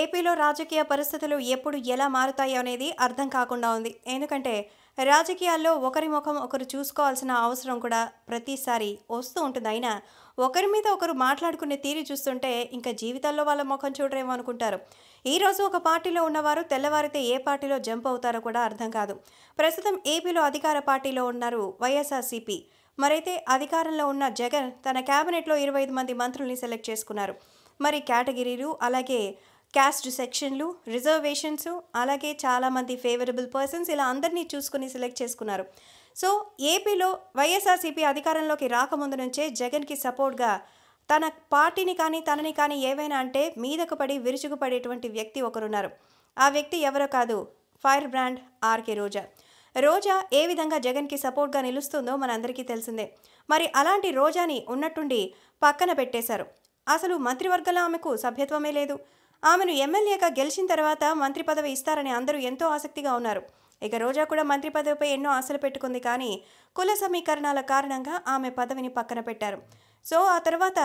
ఏపీలో రాజకీయ పరిస్థితులు ఎప్పుడు ఎలా మారుతాయో అనేది అర్థం కాకుండా ఉంది. ఎందుకంటే రాజకీయాల్లో ఒకరి ముఖం ఒకరు చూసుకోవాల్సిన అవసరం కూడా ప్రతిసారి వస్తూ ఉంటుంది. అయినా ఒకరి మీద ఒకరు మాట్లాడుకునే తీరు చూస్తుంటే ఇంకా జీవితాల్లో వాళ్ళ ముఖం చూడరేమో అనుకుంటారు. ఈరోజు ఒక పార్టీలో ఉన్నవారు తెల్లవారితే ఏ పార్టీలో జంప్ అవుతారో కూడా అర్థం కాదు. ప్రస్తుతం ఏపీలో అధికార పార్టీలో ఉన్నారు వైఎస్ఆర్సీపీ. మరైతే అధికారంలో ఉన్న జగన్ తన క్యాబినెట్లో 25 మంది మంత్రుల్ని సెలెక్ట్ చేసుకున్నారు. మరి కేటగిరీలు, అలాగే క్యాస్ట్ సెక్షన్లు, రిజర్వేషన్స్, అలాగే చాలామంది ఫేవరబుల్ పర్సన్స్, ఇలా అందరినీ చూసుకుని సెలెక్ట్ చేసుకున్నారు. సో ఏపీలో వైఎస్ఆర్సీపీ అధికారంలోకి రాకముందు నుంచే జగన్కి సపోర్ట్గా తన పార్టీని కానీ తనని కానీ ఏవైనా అంటే మీదకు పడి విరుచుకుపడేటువంటి వ్యక్తి ఒకరున్నారు. ఆ వ్యక్తి ఎవరో కాదు, fire brand RK Roja. Roja ఏ విధంగా జగన్కి సపోర్ట్గా నిలుస్తుందో మనందరికీ తెలిసిందే. మరి అలాంటి రోజాని ఉన్నట్టుండి పక్కన పెట్టేశారు. అసలు మంత్రివర్గంలో ఆమెకు సభ్యత్వమే లేదు. ఆమెను ఎమ్మెల్యేగా గెలిచిన తర్వాత మంత్రి పదవి ఇస్తారని అందరూ ఎంతో ఆసక్తిగా ఉన్నారు. ఇక రోజా కూడా మంత్రి పదవిపై ఎన్నో ఆశలు పెట్టుకుంది. కానీ కుల సమీకరణాల కారణంగా ఆమె పదవిని పక్కన పెట్టారు. సో ఆ తర్వాత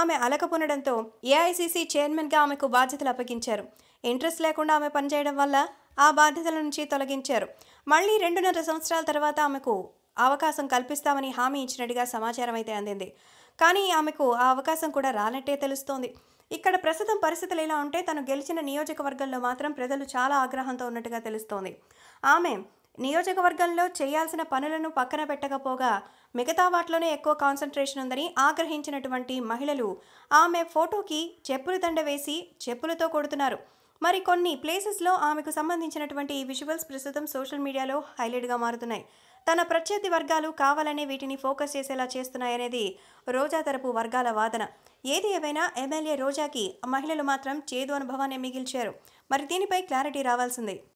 ఆమె అలకపునడంతో ఏఐసీసీ చైర్మన్గా ఆమెకు బాధ్యతలు అప్పగించారు. ఇంట్రెస్ట్ లేకుండా ఆమె పనిచేయడం వల్ల ఆ బాధ్యతల నుంచి తొలగించారు. మళ్ళీ 2.5 సంవత్సరాల తర్వాత ఆమెకు అవకాశం కల్పిస్తామని హామీ ఇచ్చినట్టుగా సమాచారం అయితే అందింది. కానీ ఆమెకు ఆ అవకాశం కూడా రానట్టే తెలుస్తోంది. ఇక్కడ ప్రస్తుతం పరిస్థితులు ఎలా ఉంటే తను గెలిచిన నియోజకవర్గంలో మాత్రం ప్రజలు చాలా ఆగ్రహంతో ఉన్నట్టుగా తెలుస్తోంది. ఆమె నియోజకవర్గంలో చేయాల్సిన పనులను పక్కన పెట్టకపోగా మిగతా వాటిలోనే ఎక్కువ కాన్సన్ట్రేషన్ ఉందని ఆగ్రహించినటువంటి మహిళలు ఆమె ఫోటోకి చెప్పుల దండ వేసి చెప్పులతో కొడుతున్నారు. మరి కొన్ని ప్లేసెస్లో ఆమెకు సంబంధించినటువంటి ఈ విజువల్స్ ప్రస్తుతం సోషల్ మీడియాలో హైలైట్గా మారుతున్నాయి. తన ప్రత్యర్థి వర్గాలు కావాలనే వీటిని ఫోకస్ చేసేలా చేస్తున్నాయనేది రోజా తరపు వర్గాల వాదన. ఏది ఏమైనా ఎమ్మెల్యే రోజాకి మహిళలు మాత్రం చేదు అనుభవాన్ని మిగిల్చారు. మరి దీనిపై క్లారిటీ రావాల్సిందే.